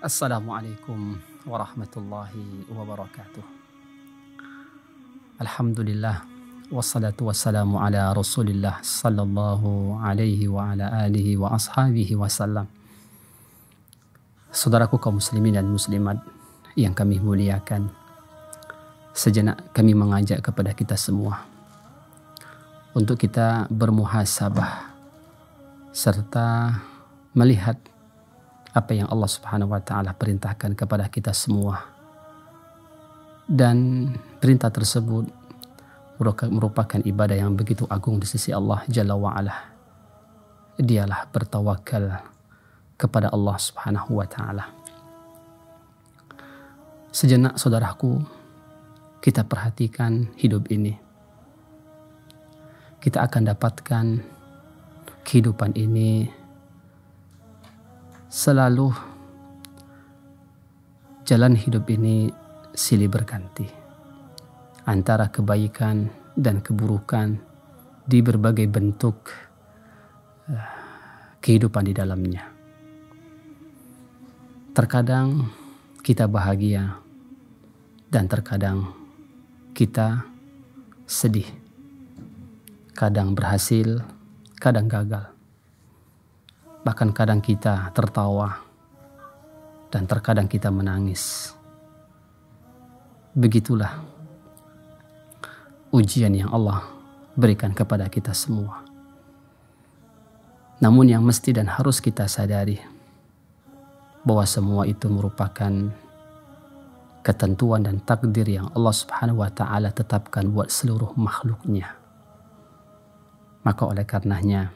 Assalamualaikum warahmatullahi wabarakatuh. Alhamdulillah, wassalatu wassalamu ala rasulillah sallallahu alaihi wa ala alihi wa ashabihi wasallam. Saudaraku kaum muslimin dan muslimat yang kami muliakan, sejenak kami mengajak kepada kita semua untuk kita bermuhasabah serta melihat apa yang Allah Subhanahu wa Ta'ala perintahkan kepada kita semua, dan perintah tersebut merupakan ibadah yang begitu agung di sisi Allah Jalla wa'ala. Dialah bertawakal kepada Allah Subhanahu wa Ta'ala. Sejenak saudaraku, kita perhatikan hidup ini, kita akan dapatkan kehidupan ini selalu jalan hidup ini silih berganti antara kebaikan dan keburukan di berbagai bentuk kehidupan di dalamnya. Terkadang kita bahagia dan terkadang kita sedih. Kadang berhasil, kadang gagal. Bahkan kadang kita tertawa dan terkadang kita menangis. Begitulah ujian yang Allah berikan kepada kita semua. Namun yang mesti dan harus kita sadari bahwa semua itu merupakan ketentuan dan takdir yang Allah Subhanahu wa Ta'ala tetapkan buat seluruh makhluknya. Maka oleh karenanya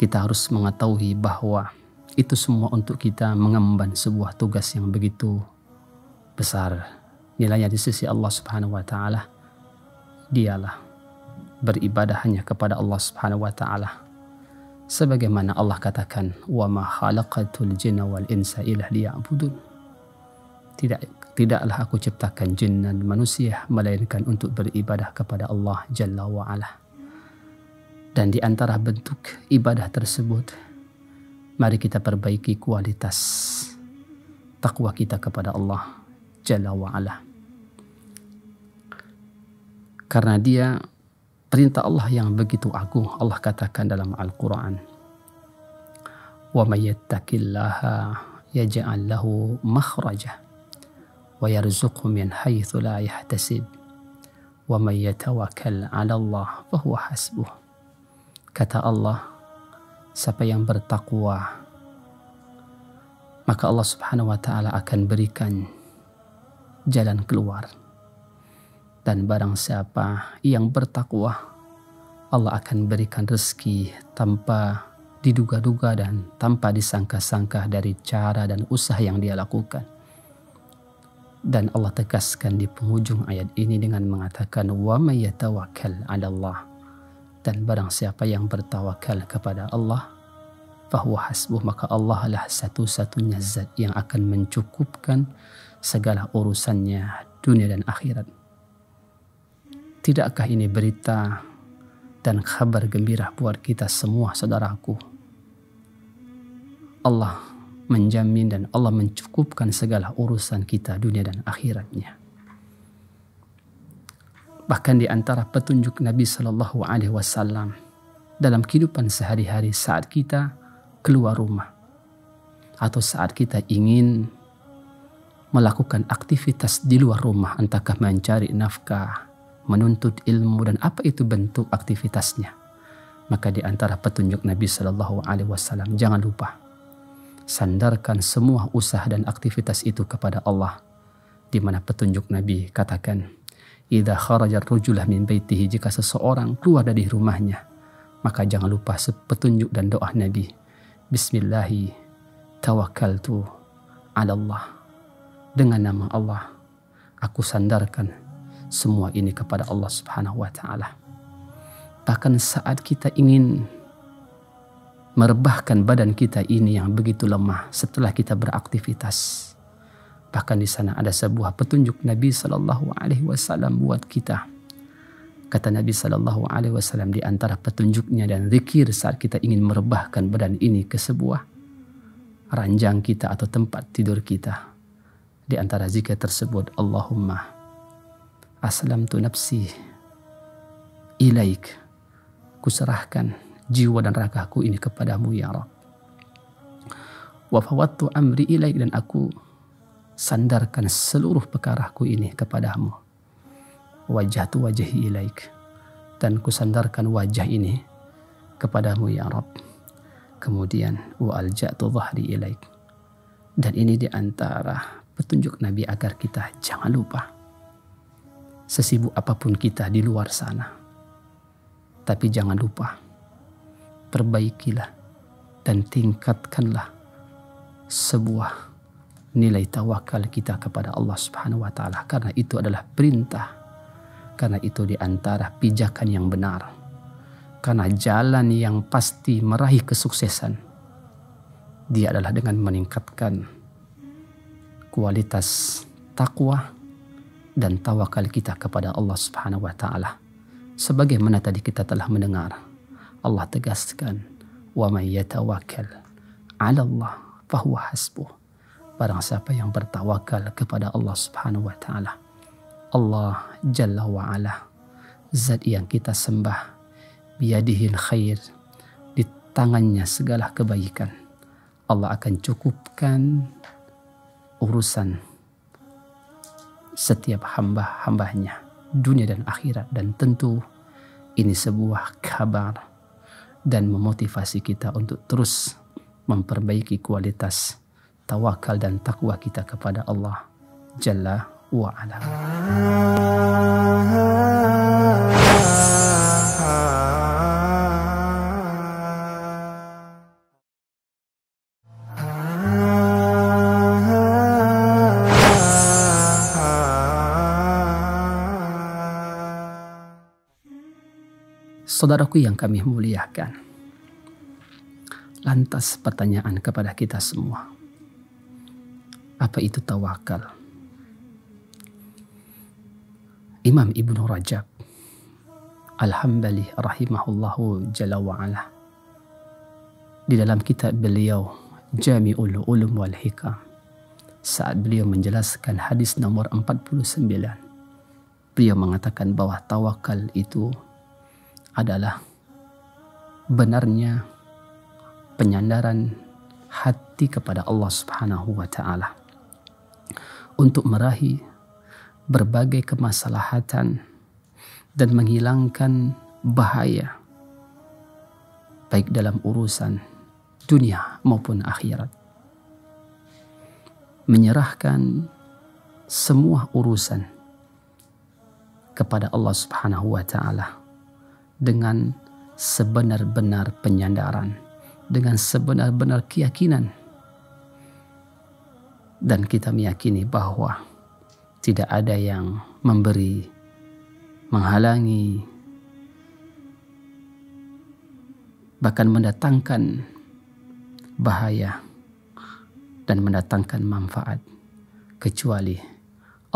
kita harus mengetahui bahwa itu semua untuk kita mengemban sebuah tugas yang begitu besar. Nilainya di sisi Allah Subhanahu wa Ta'ala. Dialah beribadah hanya kepada Allah Subhanahu wa Ta'ala. Sebagaimana Allah katakan, "Wa ma khalaqatul jinna wal insa illa liya'budun." Tidaklah aku ciptakan jin dan manusia melainkan untuk beribadah kepada Allah Jalla wa Ala. Dan di antara bentuk ibadah tersebut, mari kita perbaiki kualitas takwa kita kepada Allah Jalla wa'ala. Karena dia perintah Allah yang begitu agung. Allah katakan dalam Al-Quran, وَمَنْ يَتَّقِ اللَّهَ يَجْعَلْ لَهُ مَخْرَجَهُ وَيَرْزُقْهُ مِنْ حَيْثُ لَا يَحْتَسِبُ وَمَنْ يَتَوَكَّلْ عَلَى اللَّهِ فَهُوَ حَسْبُهُ. Kata Allah, siapa yang bertakwa, maka Allah Subhanahu wa Ta'ala akan berikan jalan keluar. Dan barang siapa yang bertakwa, Allah akan berikan rezeki tanpa diduga-duga dan tanpa disangka-sangka dari cara dan usaha yang dia lakukan. Dan Allah tegaskan di penghujung ayat ini dengan mengatakan, "Wa may yatawakkal 'ala Allah." Dan barang siapa yang bertawakal kepada Allah, fahuwa hasbuh, maka Allah lah satu-satunya zat yang akan mencukupkan segala urusannya dunia dan akhirat. Tidakkah ini berita dan kabar gembira buat kita semua, saudaraku? Allah menjamin dan Allah mencukupkan segala urusan kita dunia dan akhiratnya. Bahkan di antara petunjuk Nabi Sallallahu Alaihi Wasallam dalam kehidupan sehari-hari, saat kita keluar rumah atau saat kita ingin melakukan aktivitas di luar rumah, entahkah mencari nafkah, menuntut ilmu, dan apa itu bentuk aktivitasnya, maka di antara petunjuk Nabi Sallallahu Alaihi Wasallam, jangan lupa sandarkan semua usaha dan aktivitas itu kepada Allah, di mana petunjuk Nabi katakan, "Idza kharaja ar-rajulu min baitihi," jika seseorang keluar dari rumahnya, maka jangan lupa petunjuk dan doa Nabi, "Bismillahi tawakkaltu 'ala Allah." Dengan nama Allah aku sandarkan semua ini kepada Allah Subhanahu wa Ta'ala. Bahkan saat kita ingin merebahkan badan kita ini yang begitu lemah setelah kita beraktivitas, bahkan di sana ada sebuah petunjuk Nabi Sallallahu Alaihi Wasallam buat kita. Kata Nabi Sallallahu Alaihi Wasallam, di antara petunjuknya dan zikir saat kita ingin merebahkan badan ini ke sebuah ranjang kita atau tempat tidur kita. Di antara zikir tersebut, Allahumma aslamtu nafsi ilaik, kuserahkan jiwa dan ragaku ini kepadamu ya Rabb. Wa fawattu amri ilaik, dan aku sandarkan seluruh perkaraku ini kepadamu. Wajhatu wajhi ilaik, dan kusandarkan wajah ini kepadamu ya Rabb. Kemudian wa alja'tu dhahri ilaik, dan ini diantara petunjuk Nabi agar kita jangan lupa, sesibuk apapun kita di luar sana, tapi jangan lupa, perbaikilah dan tingkatkanlah sebuah nilai tawakal kita kepada Allah Subhanahu wa Ta'ala, karena itu adalah perintah, karena itu diantara pijakan yang benar, karena jalan yang pasti meraih kesuksesan dia adalah dengan meningkatkan kualitas takwa dan tawakal kita kepada Allah Subhanahu wa Ta'ala. Sebagaimana tadi kita telah mendengar Allah tegaskan, wa may yatawakkal 'ala Allah fahuwa hasbuh. Barang siapa yang bertawakal kepada Allah Subhanahu wa Ta'ala. Allah Jalla wa Ala, zat yang kita sembah, biyadihil khair, di tangannya segala kebaikan. Allah akan cukupkan urusan setiap hamba-hambanya, dunia dan akhirat. Dan tentu ini sebuah kabar dan memotivasi kita untuk terus memperbaiki kualitas tawakal dan takwa kita kepada Allah Jalla wa Ala. Saudaraku yang kami muliakan, lantas pertanyaan kepada kita semua, apa itu tawakal? Imam Ibnu Rajab Al-Hambali rahimahullahu jalla wa'ala, di dalam kitab beliau Jami'ul Ulum wal Hikam, saat beliau menjelaskan hadis nomor 49, beliau mengatakan bahwa tawakal itu adalah benarnya penyandaran hati kepada Allah Subhanahu wa Ta'ala untuk meraih berbagai kemaslahatan dan menghilangkan bahaya baik dalam urusan dunia maupun akhirat, menyerahkan semua urusan kepada Allah Subhanahu wa Ta'ala dengan sebenar-benar penyandaran, dengan sebenar-benar keyakinan, dan kita meyakini bahwa tidak ada yang memberi, menghalangi, bahkan mendatangkan bahaya dan mendatangkan manfaat kecuali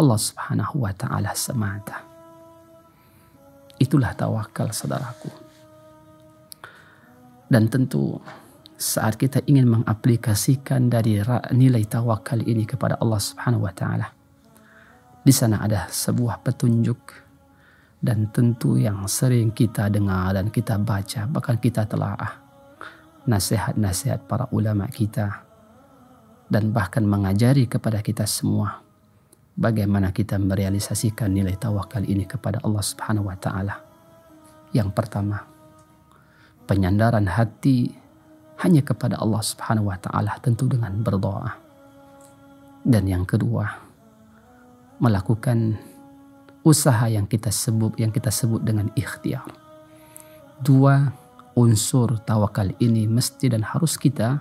Allah Subhanahu wa Ta'ala semata. Itulah tawakal, saudaraku. Dan tentu saat kita ingin mengaplikasikan dari nilai tawakal ini kepada Allah Subhanahu wa Ta'ala, di sana ada sebuah petunjuk, dan tentu yang sering kita dengar dan kita baca, bahkan kita telaah nasihat-nasihat para ulama kita, dan bahkan mengajari kepada kita semua bagaimana kita merealisasikan nilai tawakal ini kepada Allah Subhanahu wa Ta'ala. Yang pertama, penyandaran hati hanya kepada Allah Subhanahu wa Ta'ala, tentu dengan berdoa. Dan yang kedua, melakukan usaha yang kita sebut dengan ikhtiar. Dua unsur tawakal ini mesti dan harus kita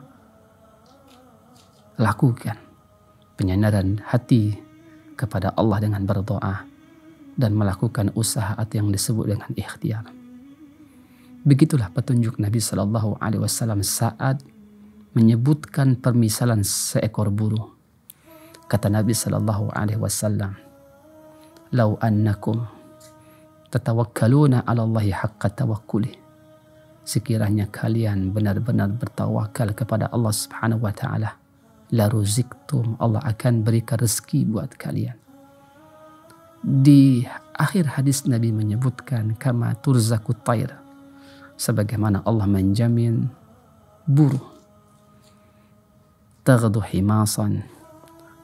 lakukan. Penyandaran hati kepada Allah dengan berdoa dan melakukan usaha atau yang disebut dengan ikhtiar. Begitulah petunjuk Nabi Shallallahu Alaihi Wasallam saat menyebutkan permisalan seekor burung. Kata Nabi Sallallahu Alaihi Wasallam, "Lau annakum tatawakkaluna 'ala Allahi haqqa tawakkulih." Sekiranya kalian benar-benar bertawakal kepada Allah Subhanahu wa Ta'ala laruziktum, Allah akan berikan rezeki buat kalian. Di akhir hadis Nabi menyebutkan kama turzakut tayr, sebagaimana Allah menjamin buruh, taghdu himasan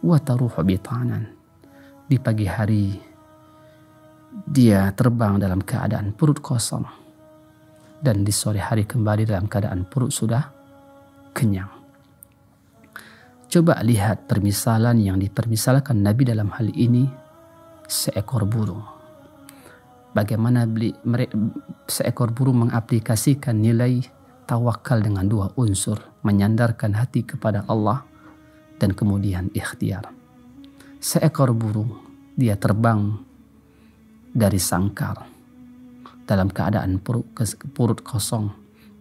wa taruhu bitanan, di pagi hari dia terbang dalam keadaan perut kosong dan di sore hari kembali dalam keadaan perut sudah kenyang. Coba lihat permisalan yang dipermisalkan Nabi dalam hal ini. Seekor burung, bagaimana seekor burung mengaplikasikan nilai tawakal dengan dua unsur, menyandarkan hati kepada Allah dan kemudian ikhtiar. Seekor burung dia terbang dari sangkar dalam keadaan perut kosong,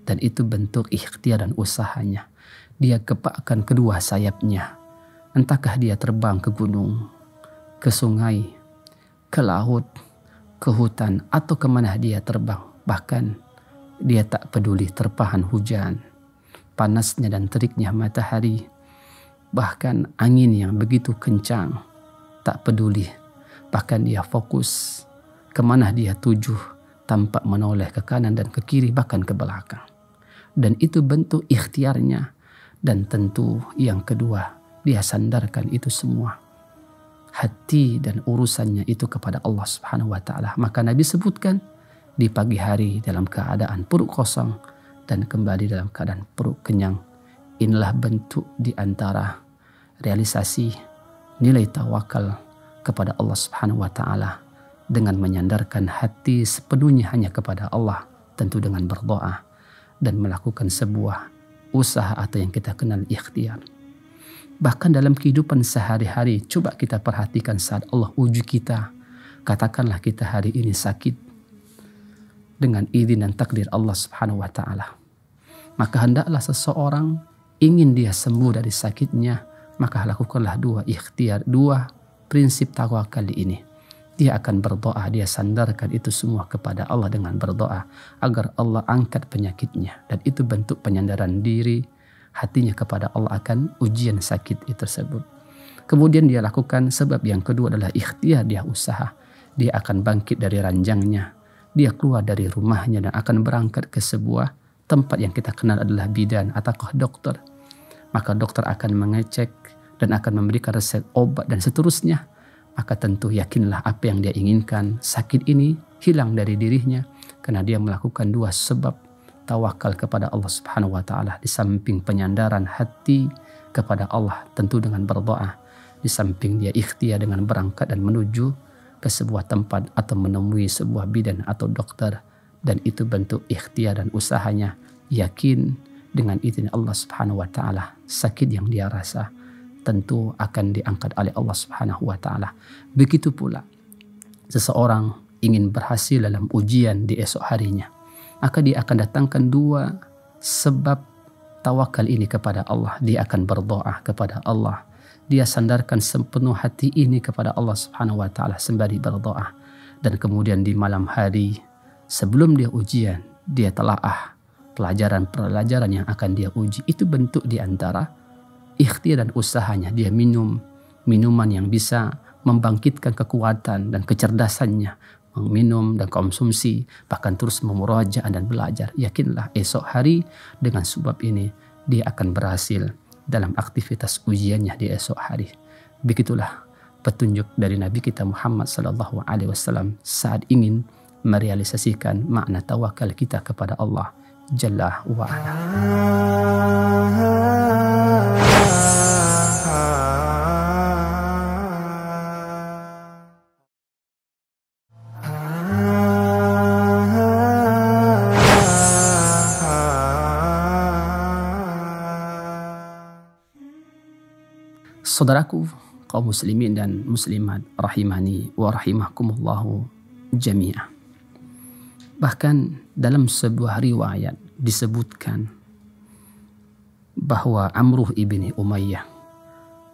dan itu bentuk ikhtiar dan usahanya. Dia kepakkan kedua sayapnya, entahkah dia terbang ke gunung, ke sungai, ke laut, ke hutan, atau kemana dia terbang. Bahkan dia tak peduli terpahan hujan, panasnya dan teriknya matahari, bahkan angin yang begitu kencang, tak peduli. Bahkan dia fokus kemana dia tuju tanpa menoleh ke kanan dan ke kiri, bahkan ke belakang. Dan itu bentuk ikhtiarnya. Dan tentu yang kedua, dia sandarkan itu semua, hati dan urusannya itu kepada Allah Subhanahu wa ta'ala. Maka Nabi sebutkan di pagi hari dalam keadaan perut kosong dan kembali dalam keadaan perut kenyang. Inilah bentuk di antara realisasi nilai tawakal kepada Allah Subhanahu wa ta'ala, dengan menyandarkan hati sepenuhnya hanya kepada Allah, tentu dengan berdoa dan melakukan sebuah usaha atau yang kita kenal ikhtiar. Bahkan dalam kehidupan sehari-hari, coba kita perhatikan saat Allah uji kita. Katakanlah kita hari ini sakit, dengan izin dan takdir Allah Subhanahu wa ta'ala. Maka hendaklah seseorang ingin dia sembuh dari sakitnya, maka lakukanlah dua ikhtiar, dua prinsip tawakal ini. Dia akan berdoa, dia sandarkan itu semua kepada Allah dengan berdoa agar Allah angkat penyakitnya. Dan itu bentuk penyandaran diri hatinya kepada Allah akan ujian sakit itu tersebut. Kemudian dia lakukan sebab yang kedua adalah ikhtiar, dia usaha. Dia akan bangkit dari ranjangnya, dia keluar dari rumahnya dan akan berangkat ke sebuah tempat yang kita kenal adalah bidan atau dokter. Maka dokter akan mengecek dan akan memberikan resep obat dan seterusnya. Maka tentu yakinlah apa yang dia inginkan, sakit ini hilang dari dirinya, karena dia melakukan dua sebab tawakal kepada Allah Subhanahu wa ta'ala. Di samping penyandaran hati kepada Allah tentu dengan berdoa, di samping dia ikhtiar dengan berangkat dan menuju ke sebuah tempat atau menemui sebuah bidan atau dokter, dan itu bentuk ikhtiar dan usahanya, yakin dengan izin Allah Subhanahu wa ta'ala sakit yang dia rasa tentu akan diangkat oleh Allah Subhanahu wa ta'ala. Begitu pula seseorang ingin berhasil dalam ujian di esok harinya, maka dia akan datangkan dua sebab tawakal ini kepada Allah. Dia akan berdoa kepada Allah, dia sandarkan sepenuh hati ini kepada Allah Subhanahu wa ta'ala sembari berdoa. Dan kemudian di malam hari sebelum dia ujian, dia telaah pelajaran-pelajaran yang akan dia uji. Itu bentuk di antara ikhtiar dan usahanya. Dia minum minuman yang bisa membangkitkan kekuatan dan kecerdasannya, minum dan konsumsi, bahkan terus memurajaah dan belajar. Yakinlah esok hari dengan sebab ini dia akan berhasil dalam aktivitas ujiannya di esok hari. Begitulah petunjuk dari Nabi kita Muhammad sallallahu alaihi wasallam saat ingin merealisasikan makna tawakal kita kepada Allah Jalla wa Ala. Saudaraku kaum muslimin dan muslimat rahimani wa rahimakumullahu jami'ah. Bahkan dalam sebuah riwayat disebutkan bahwa Amruh ibni Umayyah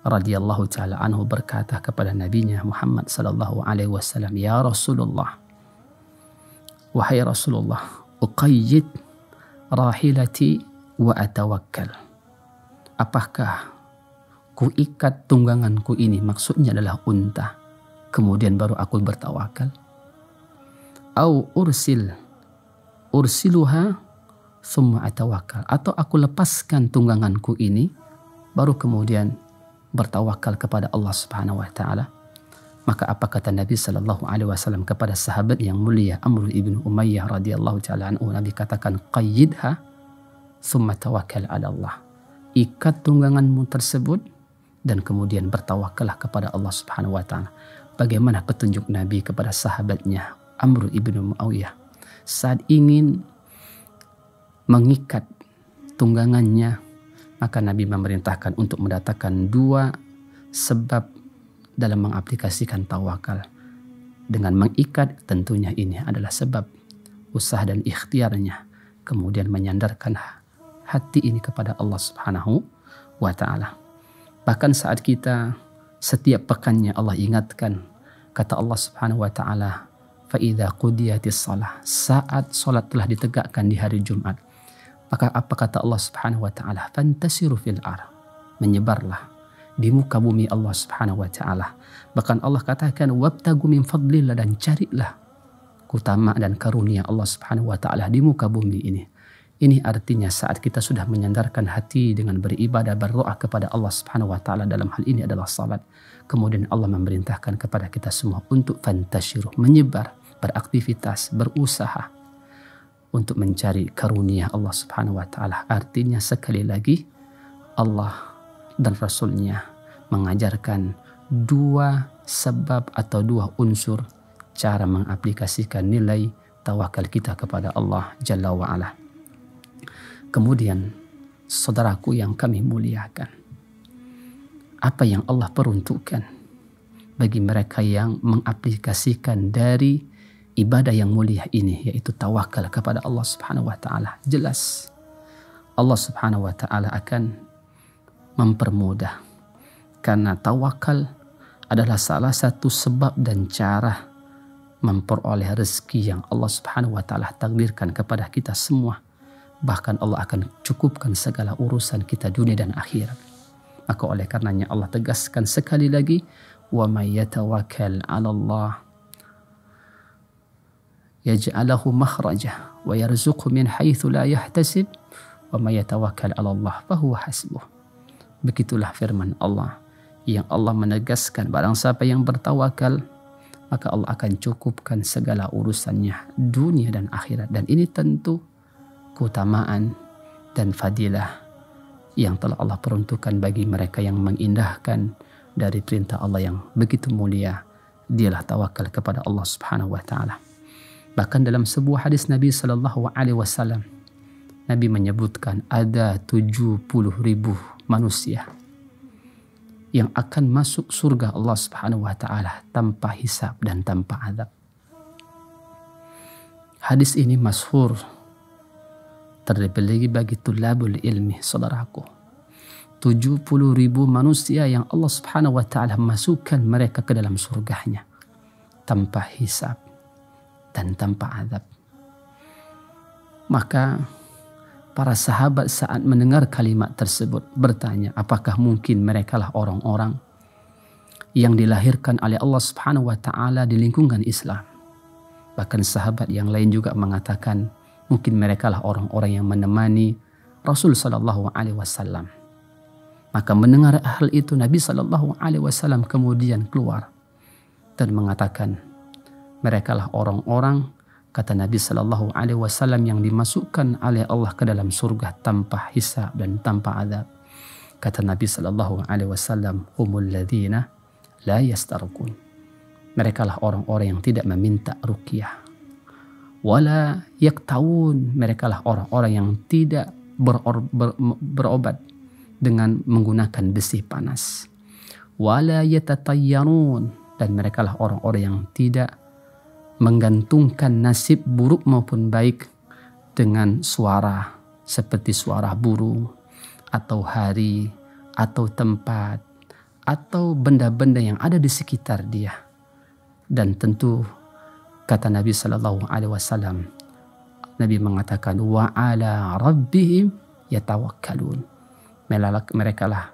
radhiyallahu taala anhu berkata kepada nabinya Muhammad sallallahu alaihi wasallam, "Ya Rasulullah, wahai Rasulullah, uqayyid rahilati wa atawakkal." Apakah kuikat tungganganku ini, maksudnya adalah unta, kemudian baru aku bertawakal. Au ursiluha summa atawakal, atau aku lepaskan tungganganku ini baru kemudian bertawakal kepada Allah Subhanahu wa taala. Maka apa kata Nabi sallallahu alaihi wasallam kepada sahabat yang mulia Amr ibn Umayyah radhiyallahu taala anhu? Nabi katakan, qayyidha summa tawakkal ala Allah. Ikat tungganganmu tersebut dan kemudian bertawakallah kepada Allah Subhanahu wa taala. Bagaimana petunjuk Nabi kepada sahabatnya Amr ibn Umayyah saat ingin mengikat tunggangannya? Maka Nabi memerintahkan untuk mendatangkan dua sebab dalam mengaplikasikan tawakal. Dengan mengikat, tentunya ini adalah sebab usaha dan ikhtiarnya, kemudian menyandarkan hati ini kepada Allah Subhanahu wa ta'ala. Bahkan saat kita setiap pekannya Allah ingatkan, kata Allah Subhanahu wa ta'ala, فَإِذَا قُدِيَتِ الصَّلَةِ, saat solat telah ditegakkan di hari Jumat, maka apa kata Allah Subhanahu wa taala? Fantasiru fil ar, menyebarlah di muka bumi Allah Subhanahu wa taala. Bahkan Allah katakan wabtagu min fadlillah, dan carilah keutamaan dan karunia Allah Subhanahu wa taala di muka bumi ini. Ini artinya saat kita sudah menyandarkan hati dengan beribadah, berdoa kepada Allah Subhanahu wa taala, dalam hal ini adalah salat. Kemudian Allah memerintahkan kepada kita semua untuk fantasiru, menyebar, beraktivitas, berusaha untuk mencari karunia Allah Subhanahu wa ta'ala. Artinya sekali lagi Allah dan Rasulnya mengajarkan dua sebab atau dua unsur cara mengaplikasikan nilai tawakal kita kepada Allah Jalla wa'ala. Kemudian saudaraku yang kami muliakan, apa yang Allah peruntukkan bagi mereka yang mengaplikasikan dari ibadah yang mulia ini, yaitu tawakal kepada Allah Subhanahu wa taala, jelas Allah Subhanahu wa taala akan mempermudah, karena tawakal adalah salah satu sebab dan cara memperoleh rezeki yang Allah Subhanahu wa taala takdirkan kepada kita semua. Bahkan Allah akan cukupkan segala urusan kita dunia dan akhirat. Maka oleh karenanya Allah tegaskan sekali lagi, wa may yatawakkal 'ala Allah yaj'alahu makhraja wa yarzuqhu min haitsu la yahtasib wa may yatawakkal 'ala Allah fa huwa hasbuh. Begitulah firman Allah yang Allah menegaskan, barang siapa yang bertawakal maka Allah akan cukupkan segala urusannya dunia dan akhirat. Dan ini tentu keutamaan dan fadilah yang telah Allah peruntukkan bagi mereka yang mengindahkan dari perintah Allah yang begitu mulia, dialah tawakal kepada Allah Subhanahu wa taala. Bahkan dalam sebuah hadis Nabi Sallallahu Alaihi Wasallam, Nabi menyebutkan ada 70.000 manusia yang akan masuk surga Allah Subhanahu Wa Taala tanpa hisab dan tanpa adab. Hadis ini masyhur, terlebih lagi bagi tulabul ilmi, saudaraku. 70.000 manusia yang Allah Subhanahu Wa Taala masukkan mereka ke dalam surganya tanpa hisab dan tanpa adab. Maka para sahabat saat mendengar kalimat tersebut bertanya, apakah mungkin merekalah orang-orang yang dilahirkan oleh Allah Subhanahu wa taala di lingkungan Islam? Bahkan sahabat yang lain juga mengatakan mungkin merekalah orang-orang yang menemani Rasul sallallahu alaihi wasallam. Maka mendengar hal itu Nabi sallallahu alaihi wasallam kemudian keluar dan mengatakan, merekalah orang-orang, kata Nabi Sallallahu Alaihi Wasallam, yang dimasukkan oleh Allah ke dalam surga tanpa hisab dan tanpa adab. Kata Nabi Sallallahu Alaihi Wasallam, humul ladhina la yastarukun. Merekalah orang-orang yang tidak meminta ruqyah. Wala yaktawun. Merekalah orang-orang yang tidak berobat dengan menggunakan besi panas. Wala yatatayyarun. Dan merekalah orang-orang yang tidak menggantungkan nasib buruk maupun baik dengan suara seperti suara burung atau hari atau tempat atau benda-benda yang ada di sekitar dia. Dan tentu kata Nabi Sallallahu Alaihi Wasallam, Nabi mengatakan wa ala rabbihim yatawakkalun. Merekalah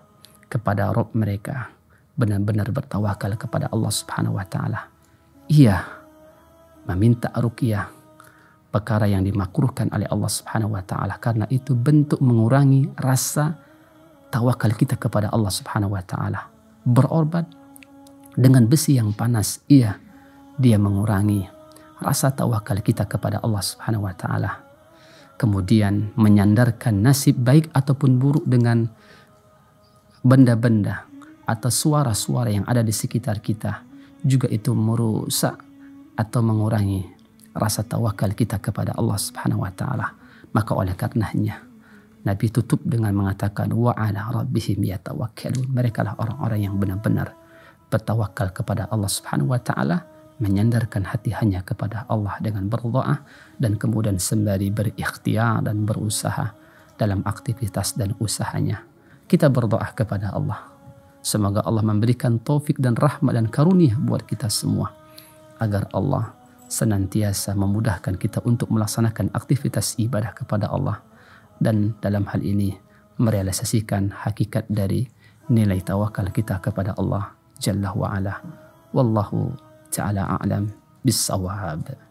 kepada Rabb mereka, benar-benar bertawakal kepada Allah Subhanahu wa taala. Ia meminta ruqyah, perkara yang dimakruhkan oleh Allah Subhanahu wa taala, karena itu bentuk mengurangi rasa tawakal kita kepada Allah Subhanahu wa taala. Berobat dengan besi yang panas, iya, dia mengurangi rasa tawakal kita kepada Allah Subhanahu wa taala. Kemudian menyandarkan nasib baik ataupun buruk dengan benda-benda atau suara-suara yang ada di sekitar kita, juga itu merusak atau mengurangi rasa tawakal kita kepada Allah Subhanahu wa taala. Maka oleh karenanya Nabi tutup dengan mengatakan wa 'ala rabbihim yatawakkalun. Mereka lah orang-orang yang benar-benar bertawakal kepada Allah Subhanahu wa taala, menyandarkan hati hanya kepada Allah dengan berdoa, dan kemudian sembari berikhtiar dan berusaha dalam aktivitas dan usahanya. Kita berdoa kepada Allah, semoga Allah memberikan taufik dan rahmat dan karunia buat kita semua, agar Allah senantiasa memudahkan kita untuk melaksanakan aktivitas ibadah kepada Allah, dan dalam hal ini merealisasikan hakikat dari nilai tawakal kita kepada Allah Jalla wa'ala. Wallahu ta'ala a'lam bis-shawab.